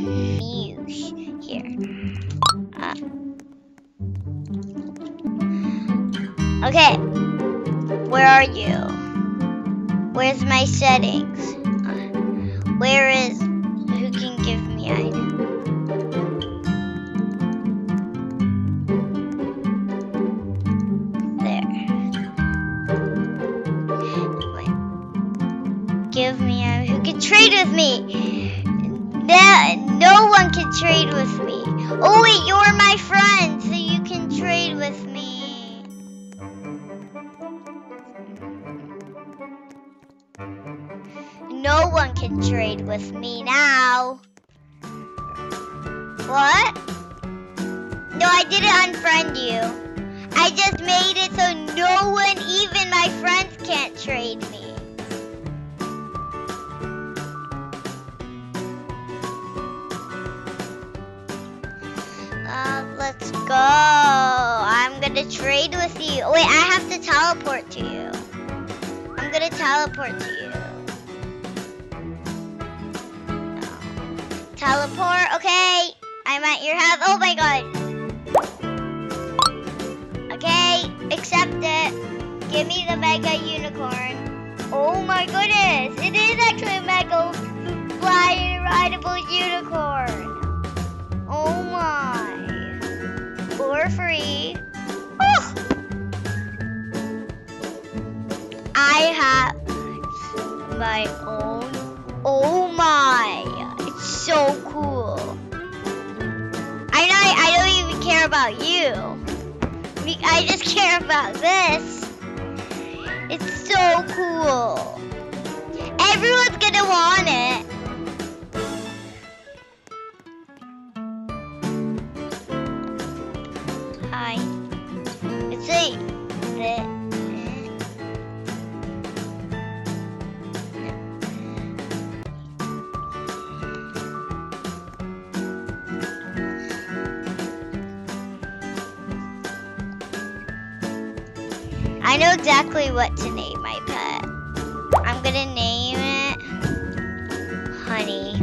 use here. Okay, where are you? Where's my settings? Where is, who can give me items? Give me who can trade with me. That no one can trade with me. Oh wait, you're my friend, so you can trade with me. No one can trade with me now. What? No, I didn't unfriend you. I just made it so no one, even my friends, can't trade me. Let's go. I'm gonna trade with you. Wait, I have to teleport to you. I'm gonna teleport to you. Oh. Teleport, okay. I'm at your house. Oh my god. Okay, accept it. Give me the mega unicorn. Oh my goodness. It is actually a mega flying rideable unicorn. Oh my. For free. Oh! I have my own. Oh my! It's so cool. I don't even care about you. I just care about this. It's so cool. Everyone's gonna want it. I know exactly what to name my pet. I'm gonna name it Honey.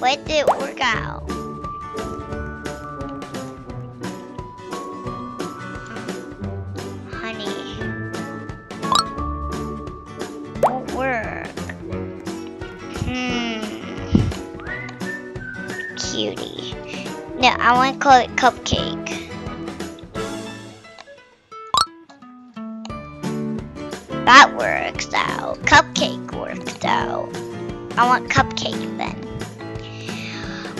What did it work out? Honey. Won't work. Cutie. No, I wanna call it Cupcake. That works out. Cupcake works out. I want Cupcake then.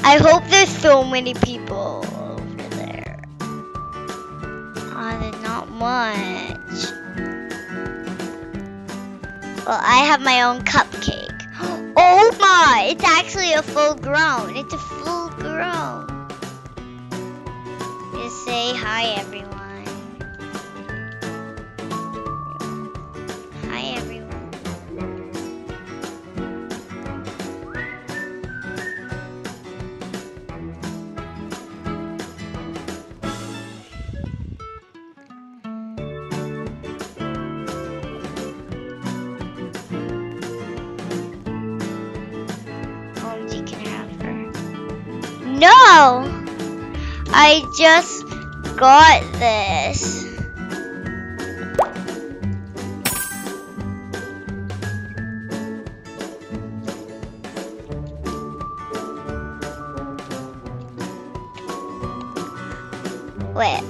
I hope there's so many people over there. Oh, there's not much. Well, I have my own Cupcake. Oh my! It's actually a full grown. It's a full grown. Just say hi, everyone. No, I just got this. Wait,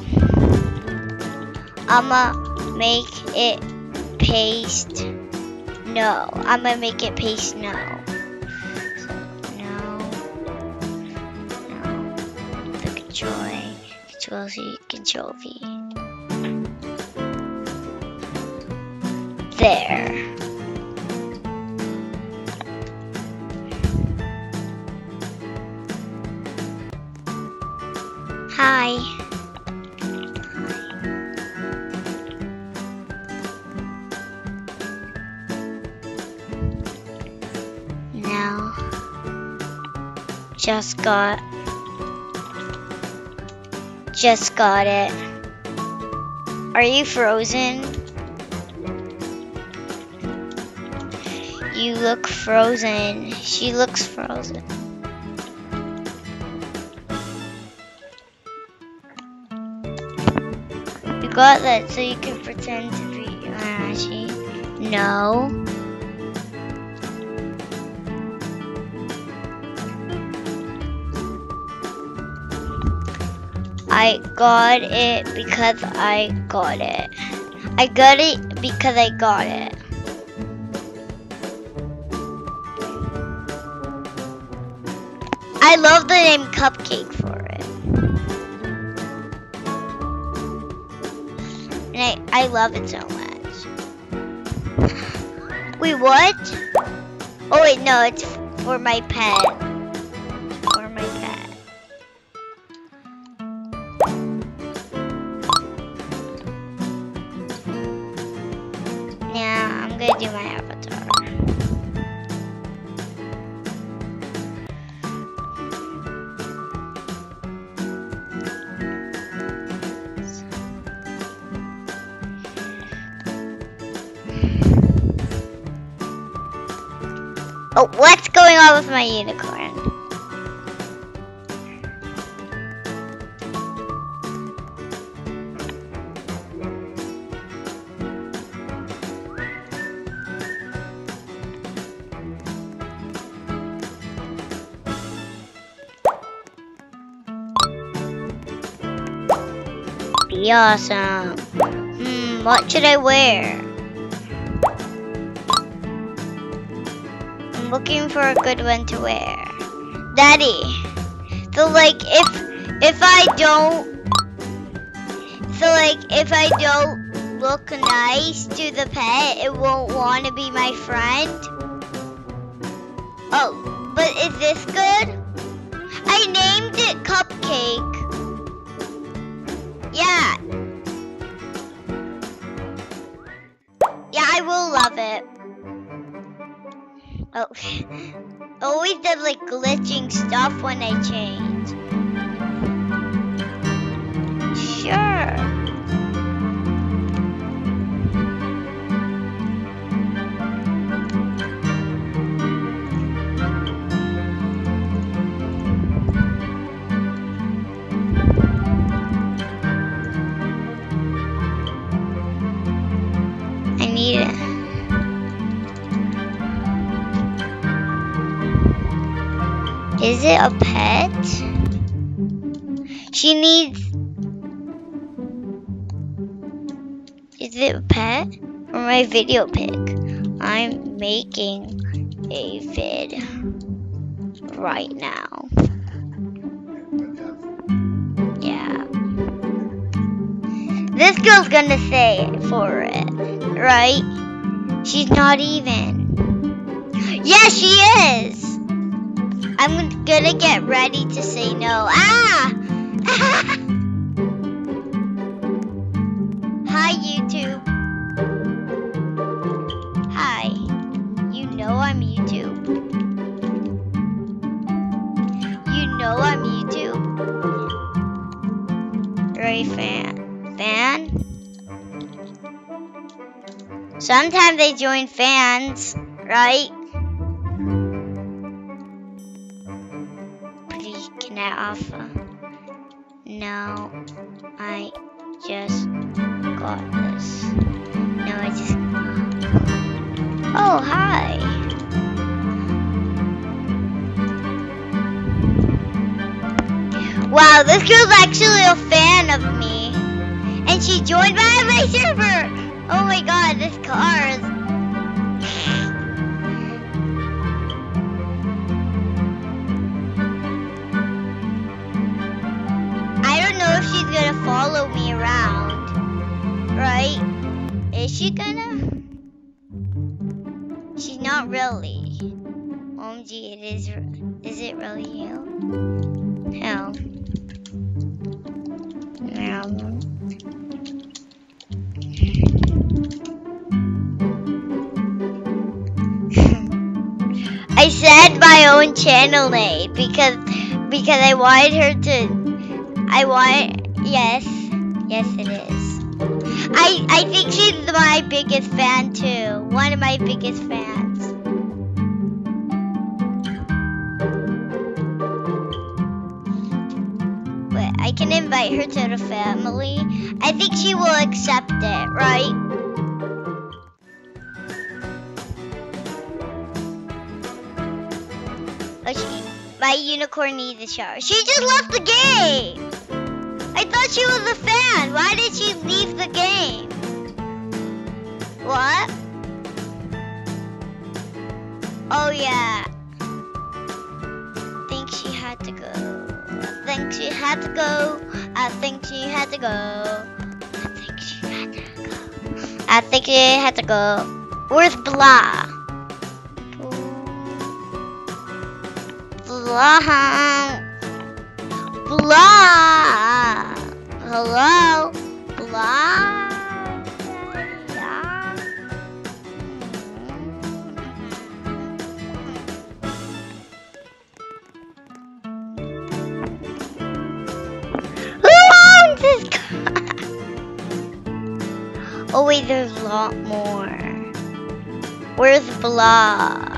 I'ma make it paste. No, I'ma make it paste now. Control C, Control V. There. Hi. Now, just got it. Are you frozen? You look frozen. She looks frozen. You got that so you can pretend to be she. No. I got it because I got it. I got it because I got it. I love the name Cupcake for it. And I love it so much. Wait, what? Oh wait, no, it's for my pet. For my pet. Now, I'm gonna do my avatar. Oh, what's going on with my unicorn? Be awesome. What should I wear? Looking for a good one to wear. Daddy. So like if I don't look nice to the pet, it won't want to be my friend. Oh, but is this good? I named it Cupcake. Yeah. Yeah, I will love it. Oh, always did like glitching stuff when I change. Sure. I need it. Is it a pet? She needs... Is it a pet? Or my video pic? I'm making a vid right now. Yeah. This girl's gonna say it for it, right? She's not even. Yes, she is! I'm gonna get ready to say no. Ah! Hi, YouTube. Hi. You know I'm YouTube. You know I'm YouTube. Right, fan? Sometimes they join fans, right? Alpha. No, I just got this. No, I just... Oh, hi! Wow, this girl's actually a fan of me. And she joined my server! Oh my god, this car is... gonna follow me around, right? Is she gonna? She's not really. OMG, it is. Is it really you? Hell. I said my own channel name because I wanted her to. Yes, it is. I think she's my biggest fan too. One of my biggest fans. can invite her to the family. I think she will accept it, right? My unicorn needs a shower. She just left the game! I thought she was a fan. Why did she leave the game? What? Oh yeah. I think she had to go. Where's Blah? Blah. Hello? Blah. Who owns this car? Oh wait, there's a lot more. Where's Blah?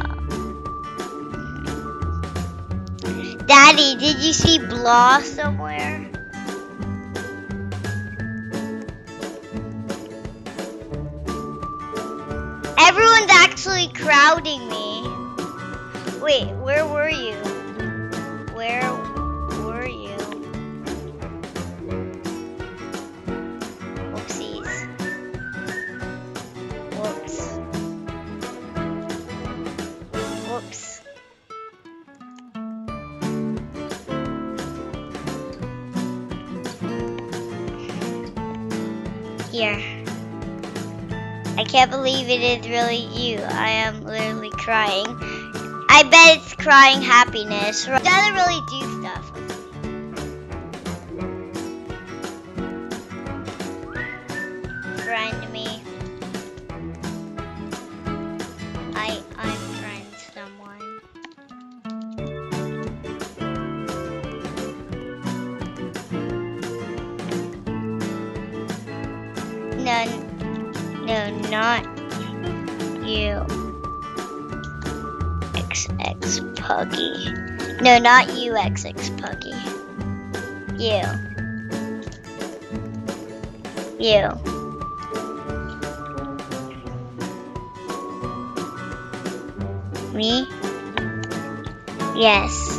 Daddy, did you see Blah somewhere? Everyone's actually crowding me. Wait, where were you? Where were you? Whoopsies. Whoops. Here. I can't believe it is really you. I am literally crying. I bet it's crying happiness. It doesn't really do stuff. Friend me. I'm friend someone. None. No, not you. XX Puggy. No, not you, XX Puggy. You. You. Me? Yes.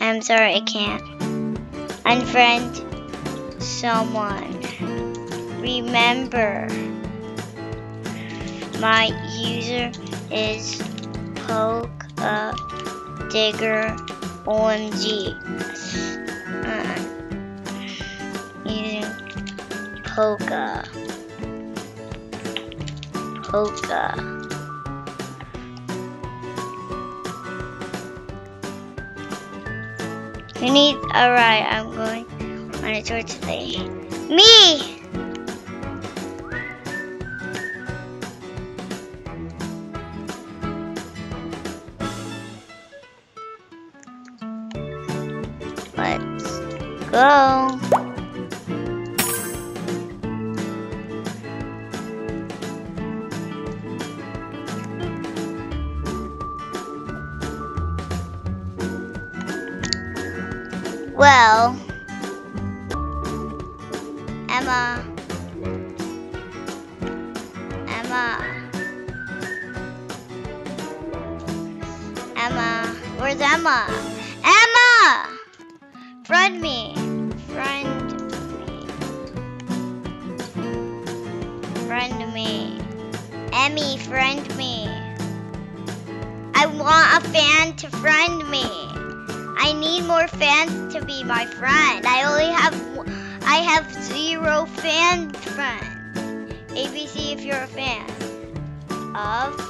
I'm sorry, I can't. Unfriend someone. Remember, my user is PokeDiggerOMG. Using Poke. You need, alright, I'm going on a tour today. Me! Let's go. Well, Emma, where's Emma? Emma! Friend me. Emmy, friend me. I want a fan to friend me. I need more fans to be my friend. I have zero friends. ABC, if you're a fan of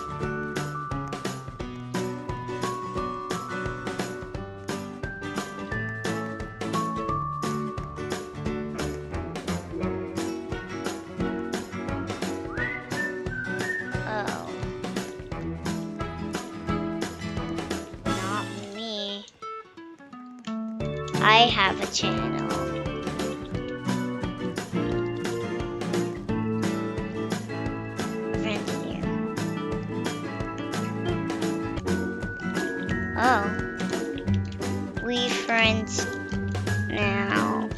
I have a channel. Oh. We friends now.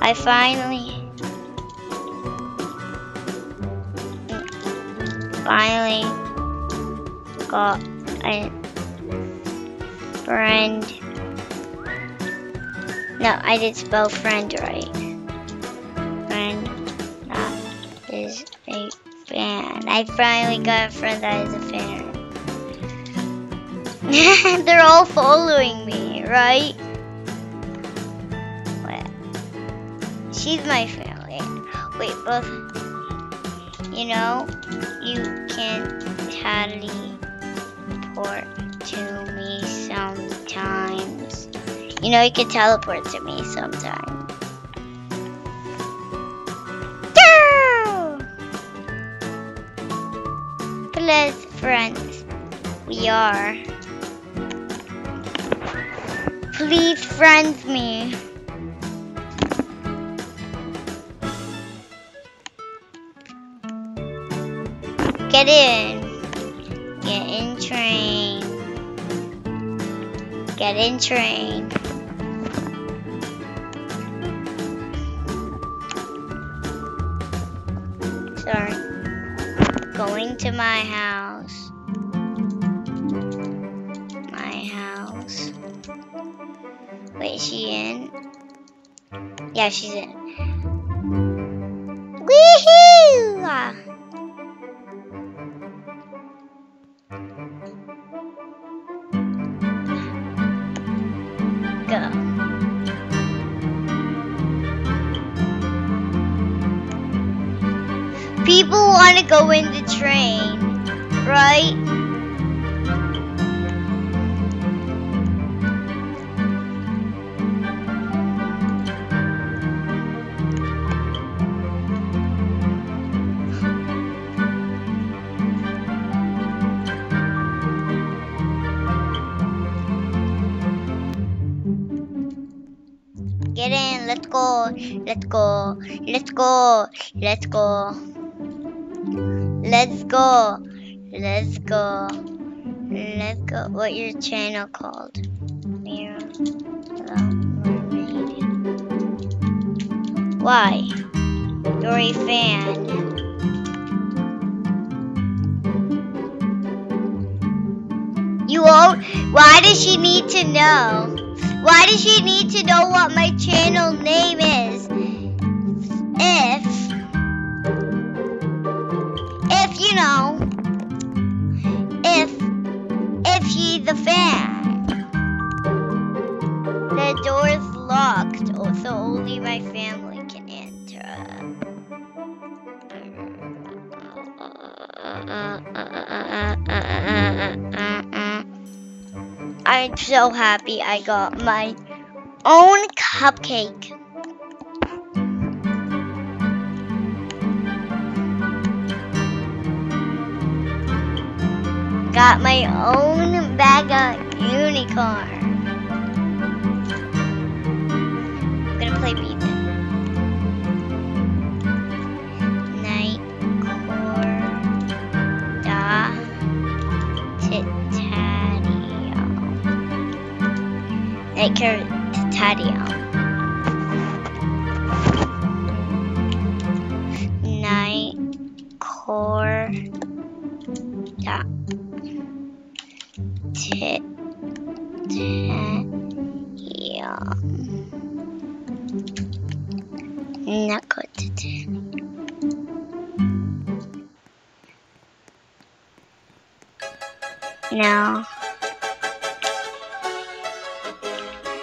I finally got a friend. No, I did spell friend right. Friend that is a fan. I finally got a friend that is a fan. They're all following me, right? What? She's my family. Wait, both. You know, you can teleport to me sometimes. You know, you can teleport to me sometime. Plus friends, we are. Please friend me. Get in train. Sorry. Going to my house. Wait, is she in? Yeah, she's in. Woohoo! Go. People want to go in the train, right? Get in, let's go. Let's go. What your channel called? Mirror the Mermaid. Why? You're a fan. You won't. Why does she need to know? Why does she need to know what my channel name is? If she's a fan. The door's locked, so only my family can enter. I'm so happy I got my own cupcake. Got my own bag of unicorn. I'm gonna play beat them. Night core da titadio. Night core titadio. No.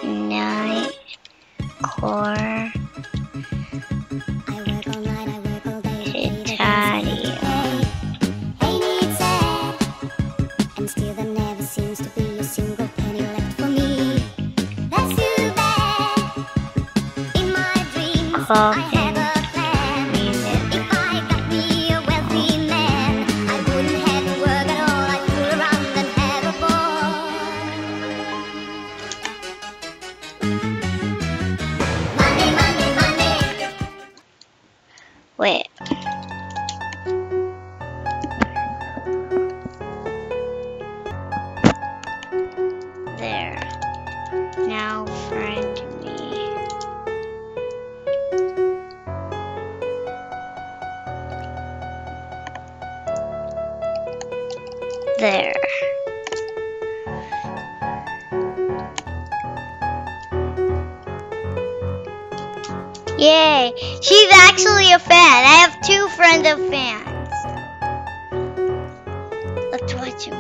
Night core. I work all night, I work all day. Hey, needs it. And still there never seems to be a single penny left for me. That's too bad. In my dreams, I have a plan. If I got me a wealthy man, I wouldn't have to work at all. Wait. there. Yay! She's actually a fan. I have two friends of fans. Let's watch him.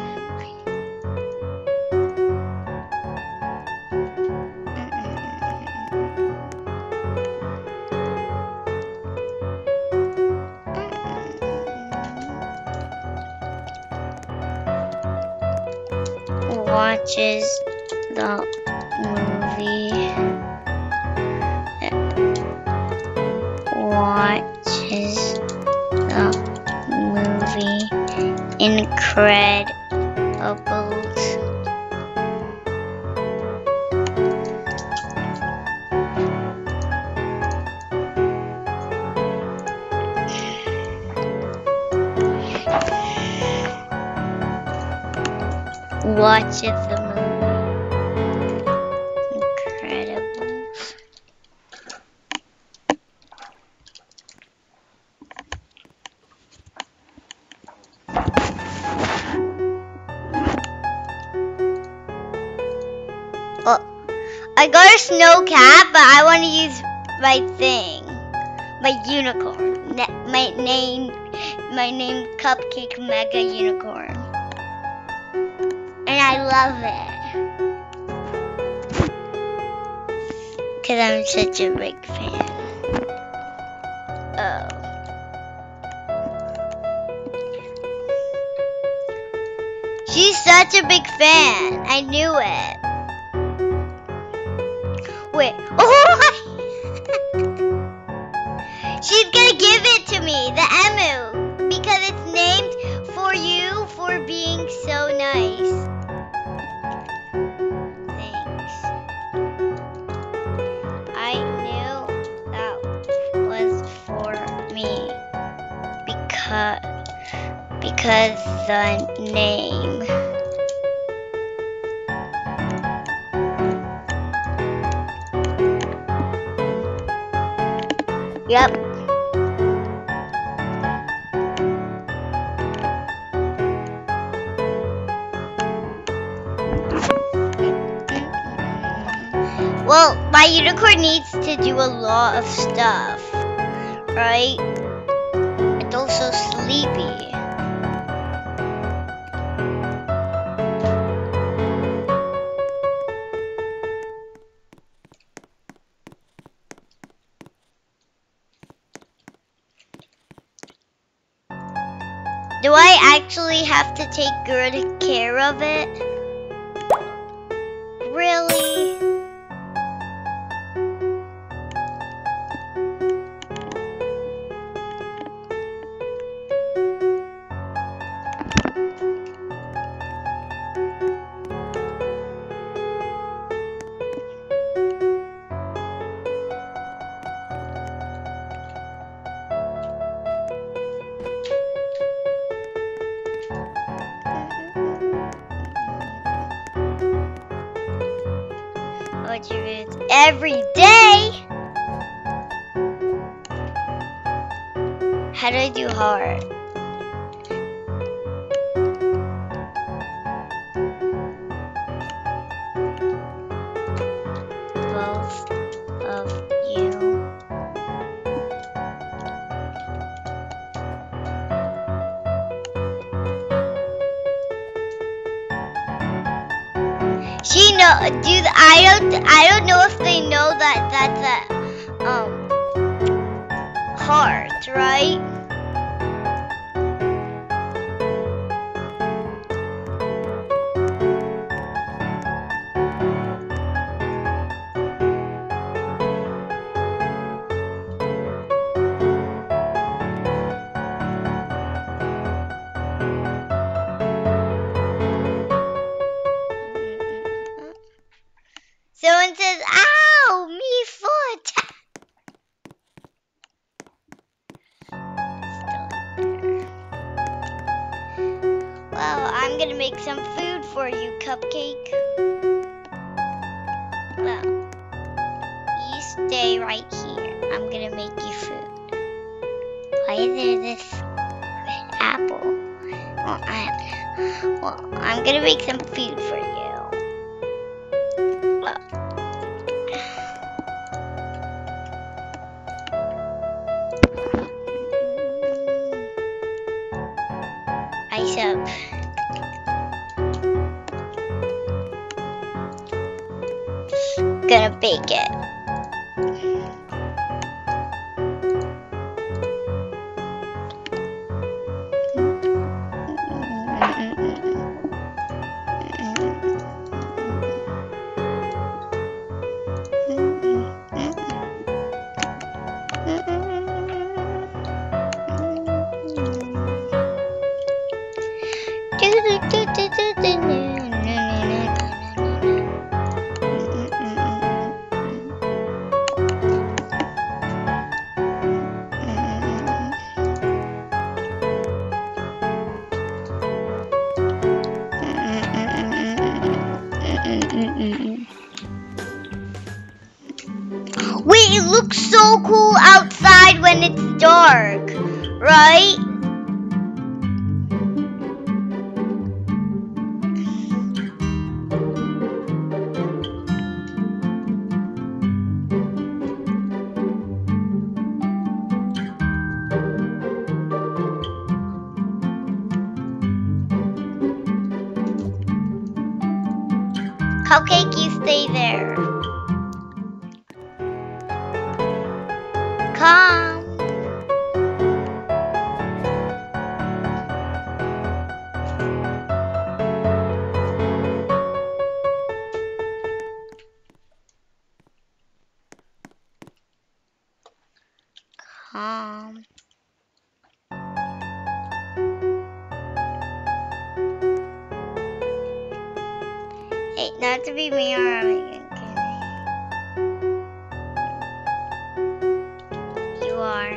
Watches the movie. Watches the movie Incredibles. Watches the movie Incredibles. Well, I got a snow cat, but I want to use my thing, my unicorn. My name, Cupcake Mega Unicorn. And I love it, because I'm such a big fan. Oh. She's such a big fan. I knew it. Wait. Oh! She's going to give it to me, the emu, because it's named for you for being so nice. Because the name. Yep. Well, my unicorn needs to do a lot of stuff, right? It's also sleepy. Do I actually have to take good care of it? Really? Every day. How do I do hard? Both of you. She know. Do I don't know if they know that that's a heart, right? Someone says, ow, me foot. Well, I'm gonna make some food for you, Cupcake. Well, you stay right here. I'm gonna make you food. Why is there this red apple? Well, I have an apple. Well, I'm gonna make some food for you. Look. Up. Gonna bake it. Wait, it looks so cool outside when it's dark, right? Cupcake, you stay there. Come. Come. Hey, not to be me or I'm kidding. You are.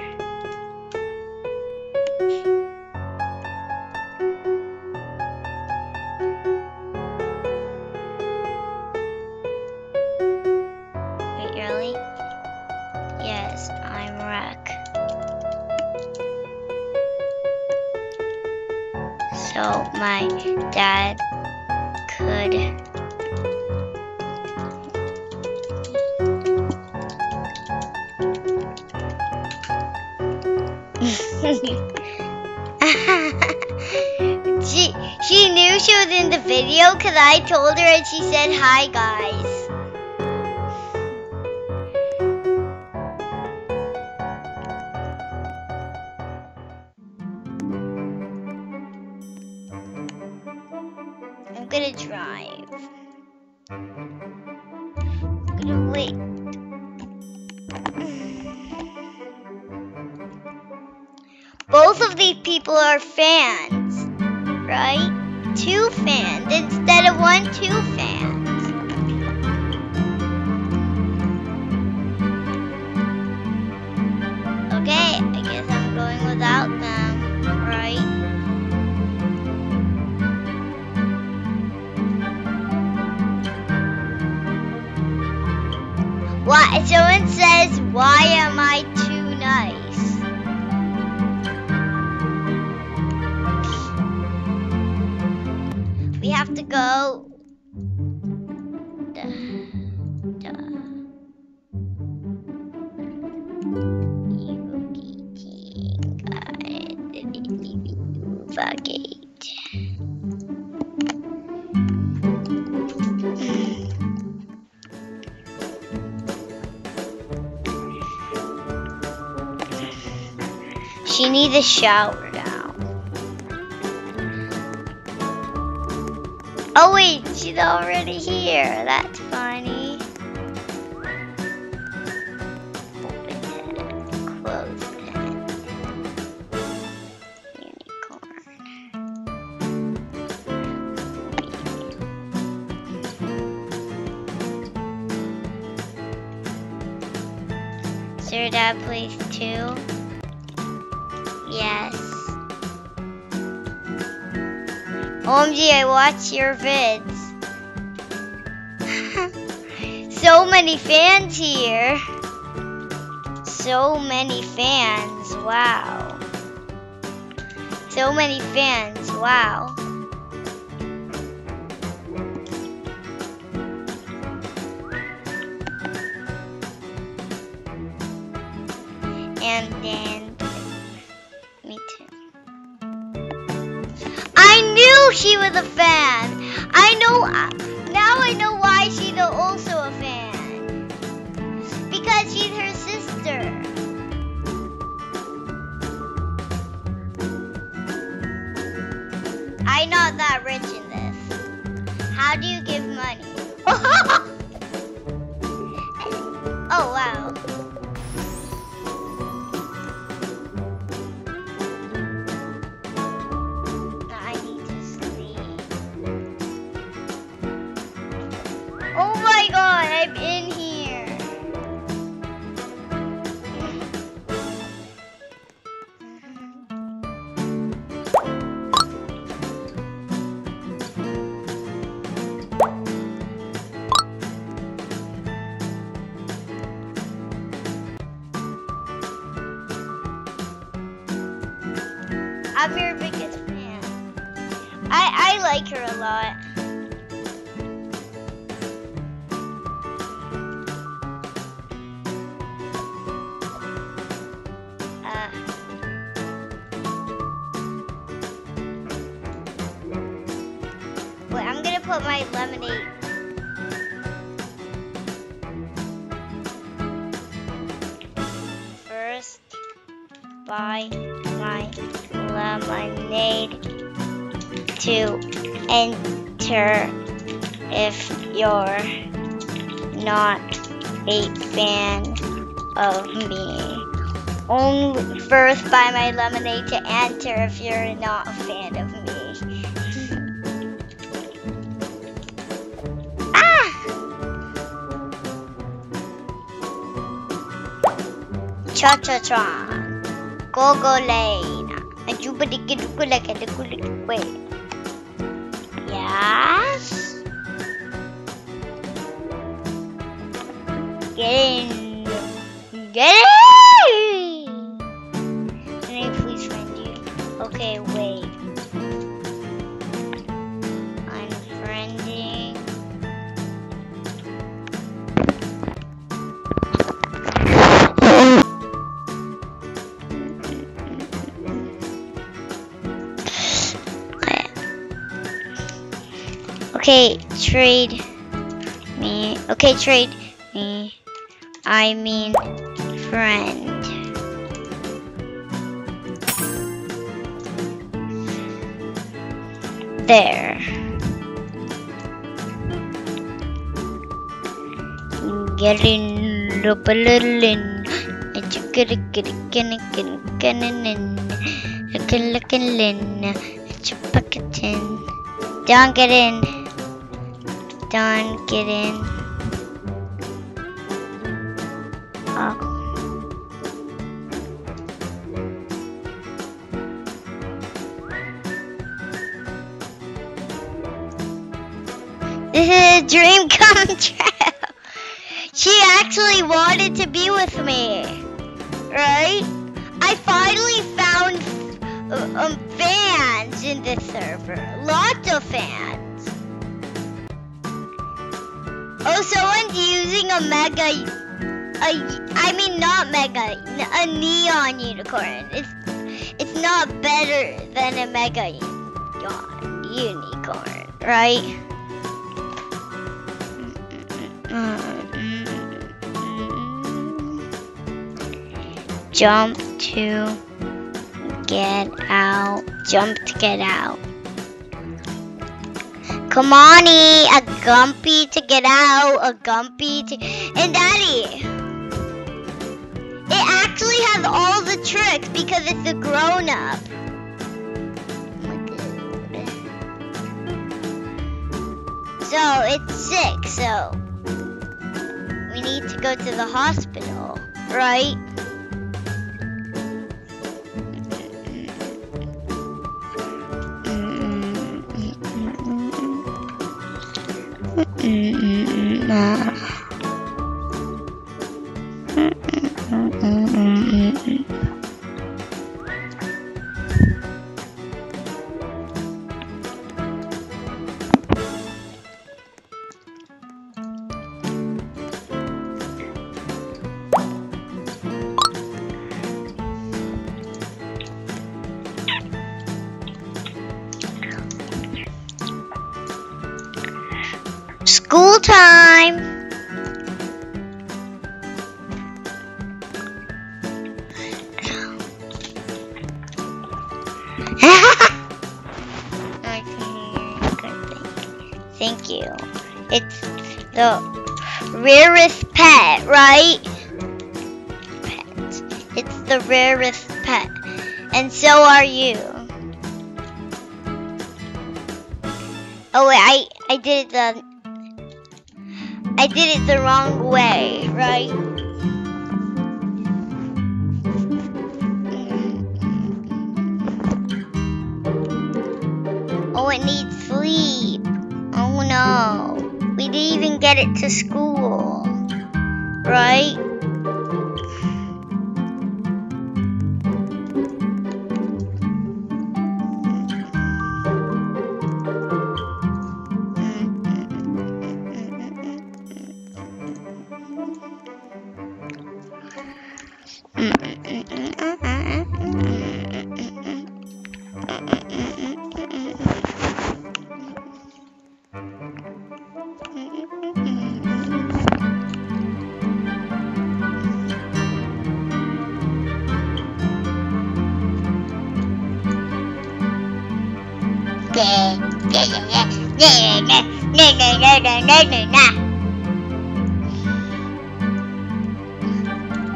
Wait, you're late? Yes, I'm wreck. So my dad could. She knew she was in the video because I told her and she said hi guys. I'm gonna drive. I'm gonna wait. Both of these people are fans, right? Two fans instead of one, two fans. Okay, I guess I'm going without them, right? Why? Someone says, why am I too nice? Have to go. She needs a shower. Oh wait, she's already here. That's funny. Open it, close it. Unicorn. Is your dad plays too? Yes. OMG, I watch your vids. So many fans here. So many fans, wow. So many fans, wow. and then me too. I knew she was a fan. I know now. I know why she's also a fan, because she's her sister. I'm not that rich in this. How do you give money? Oh, wow. I need to sleep. Oh my God, I'm in here. I'm your biggest fan. I like her a lot. Wait, I'm gonna put my lemonade. First, buy my lemonade to enter if you're not a fan of me. Only first buy my lemonade to enter if you're not a fan of me. Cha-cha-cha. Go-go-lay. Yes. Get in. Can I please friend you? Okay, wait. I'm friending. Okay, trade me. I mean, friend. There. Get in, don't get in. Done, get in. Oh. This is a dream come true. She actually wanted to be with me, right? I finally found fans in this server. Lots of fans. Oh, someone's using a neon unicorn. It's not better than a mega unicorn, right? Jump to get out. Come on, E, a Gumpy to get out, and Daddy. It actually has all the tricks because it's a grown-up. So, it's sick, so we need to go to the hospital, right? School time! Thank you. It's the rarest pet, right? Pet. It's the rarest pet. And so are you. Oh wait, I did it the wrong way, right? Oh, it needs sleep. Oh no, we didn't even get it to school, right?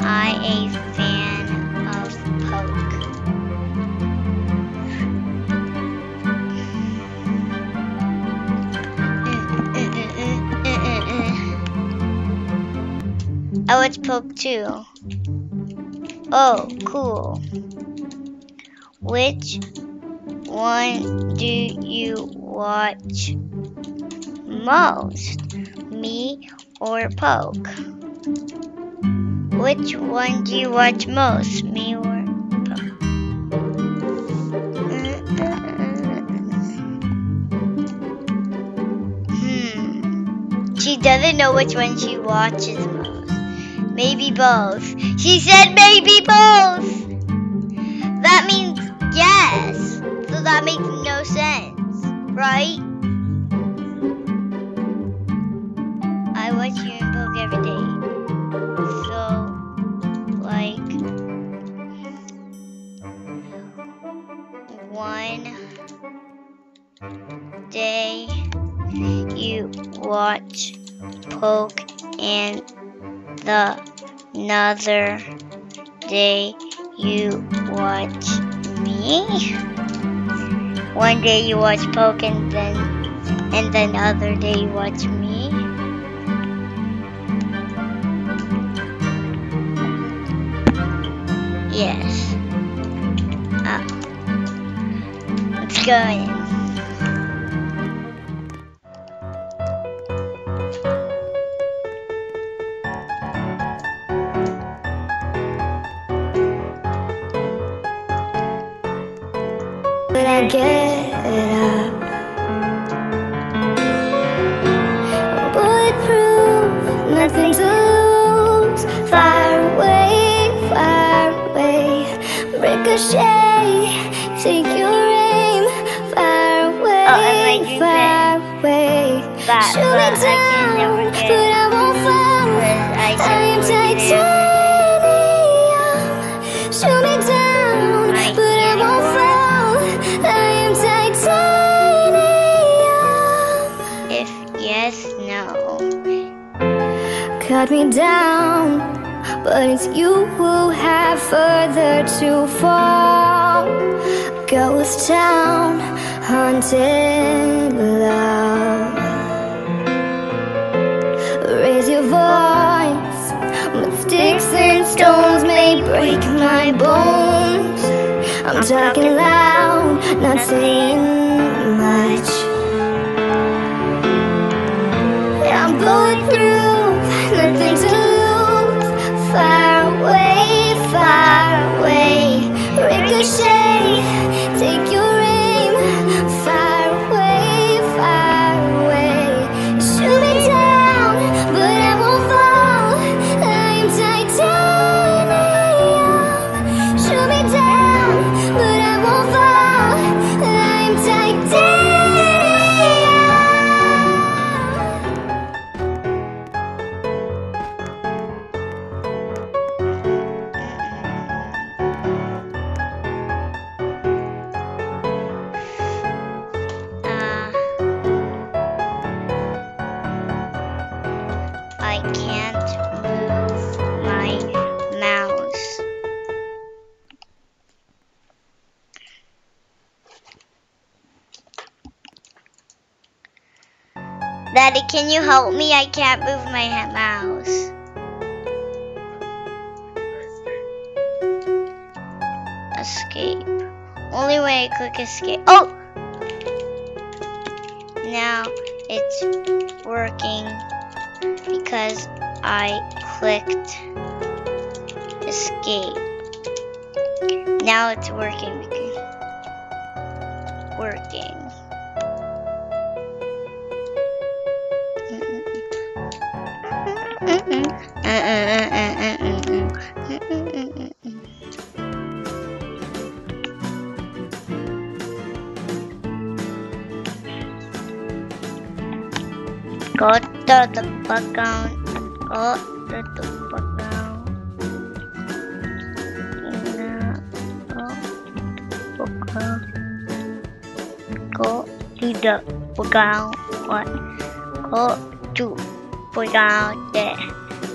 I am a fan of Poke. Oh, it's Poke too. Oh, cool. Which one do you watch most, me or Poke? Which one do you watch most, me or Poke? She doesn't know which one she watches most. Maybe both. She said maybe both! That means yes! So that makes no sense, right? I watch you and Poke every day. So, like, one day you watch Poke and the another day you watch me? One day you watch Poke and then other day you watch me? Yes. Let's go in. When I get up, I'm bulletproof, nothing to lose, fire away. Ricochet, take your aim, far away, far away. Shoot it down, but I won't fall. I am titanium. Shoot me down, but I won't fall. I am titanium. If yes, no. Cut me down, but it's you who have further to fall. Ghost town, haunted love. Raise your voice, but sticks and stones may break my bones. I'm talking loud, not saying much. I'm bulletproof, nothing to lose. Far away, far away. Ricochet, take your aim. Far away, far away. Shoot me down, but I won't fall. I'm titanium. Shoot me down, but I won't fall. I'm titanium. can't move my mouse. Daddy, can you help me? I can't move my mouse. Escape. Only when I click escape. Oh! Now it's working because I clicked escape. Now it's working. Go to the background. Go to the background. Go to the background. Go to background. There.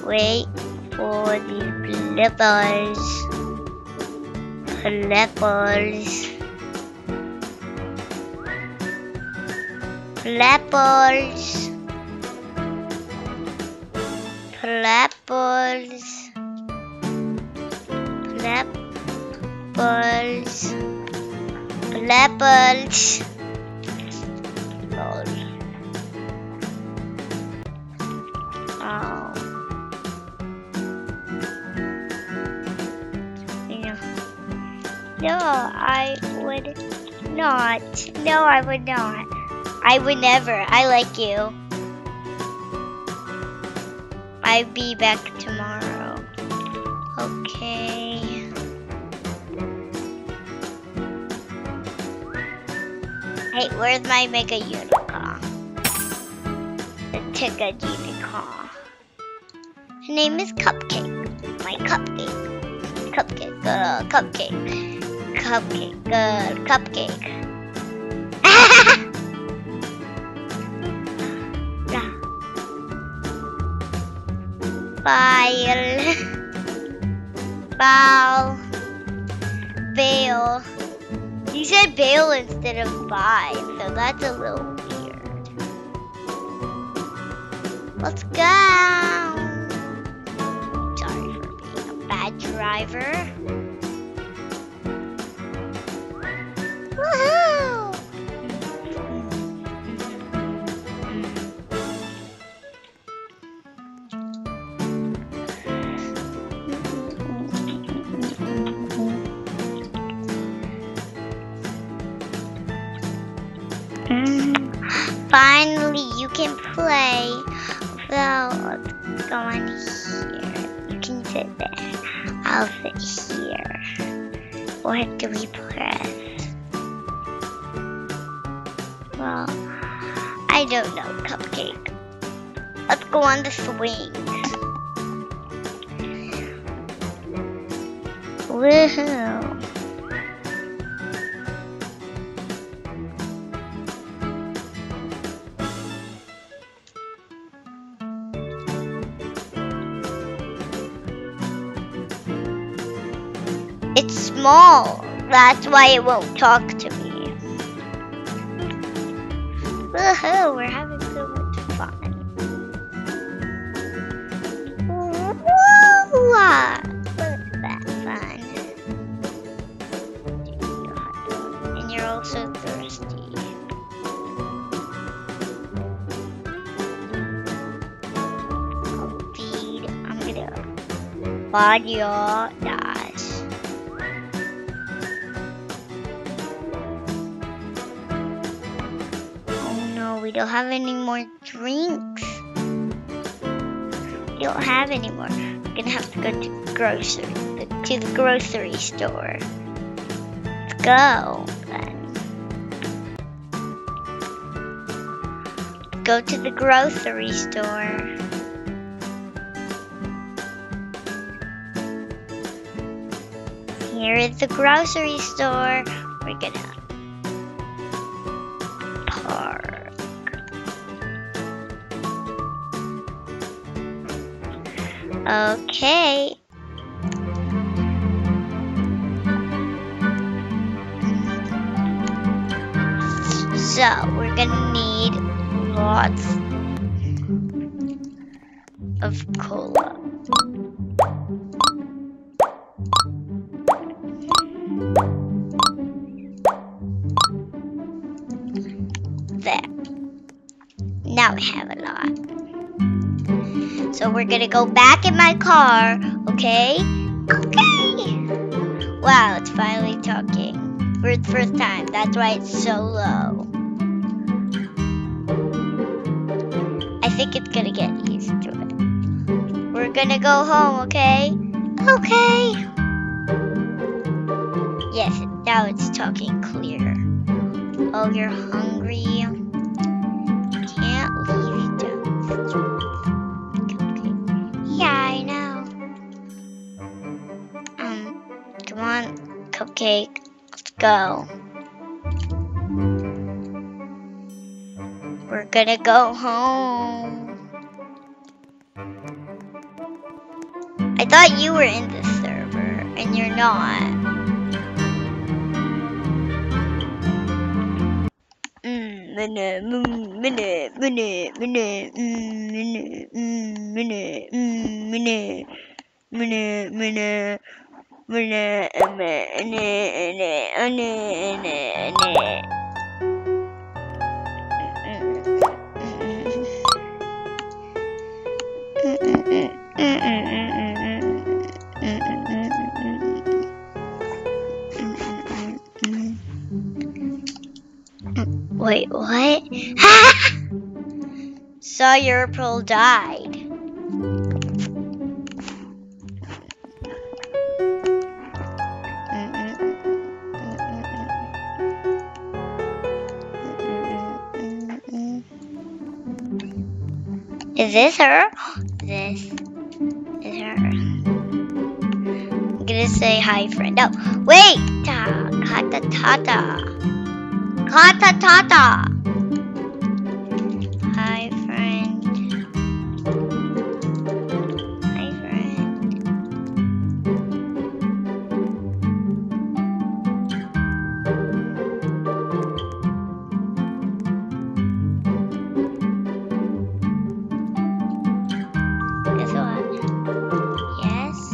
Wait for the flippers. Flappers. Sorry. Oh. No, I would not. No, I would not. I would never. I like you. I'll be back tomorrow. Okay. Hey, where's my mega unicorn? The ticker unicorn. Her name is Cupcake. My Cupcake. Cupcake girl. Cupcake. Cupcake girl. Cupcake. Bail. You said bail instead of buy, so that's a little weird. Let's go. Sorry for being a bad driver. Woohoo! Finally, you can play. Well, let's go on here. You can sit there. I'll sit here. What do we press? Well, I don't know, Cupcake. Let's go on the swing. Woohoo! It's small. That's why it won't talk to me. Woohoo! We're having so much fun. Woo! Look at that fun. And you're also thirsty. Oh, dude, I'm gonna body your dash. We don't have any more drinks. We don't have any more. We're gonna have to go to the grocery store. Let's go then. Go to the grocery store. Here is the grocery store. We're gonna park. Okay. So we're gonna need lots of cola. There. Now we have a lot. So we're gonna go back in my car, okay? Okay! Wow, it's finally talking. For the first time, that's why it's so low. I think it's gonna get used to it. We're gonna go home, okay? Okay! Yes, now it's talking clear. Oh, you're hungry? Can't leave you down. Yeah, I know. Come on, Cupcake. Let's go. We're gonna go home. I thought you were in the server, and you're not. Wait, what? Saw your pearl died. Is this her? This is her. I'm gonna say hi, friend. No, wait! Kata tata. Kata tata. Hi, friend. Hi, friend. Guess what? Yes.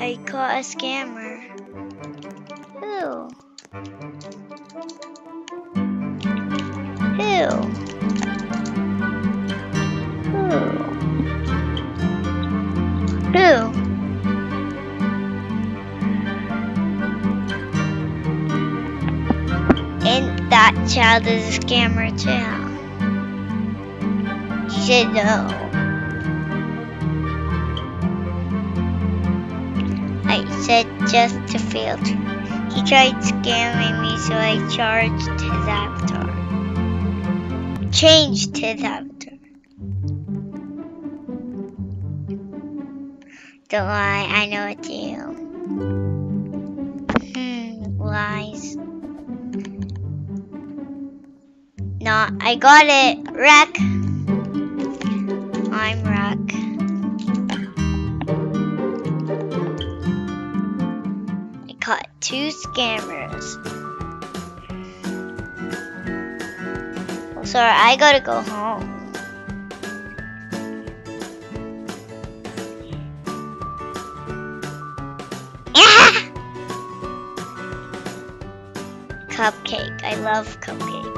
I caught a scammer. Who? Who? Who? Who? And that child is a scammer too. He said no. I said just to fail. He tried scamming me, so I charged his avatar. Changed his avatar. Don't lie, I know it's you. Lies. No, I got it. Wreck. I'm Wreck. Caught two scammers. Oh, sorry, I gotta go home. Cupcake, I love Cupcake.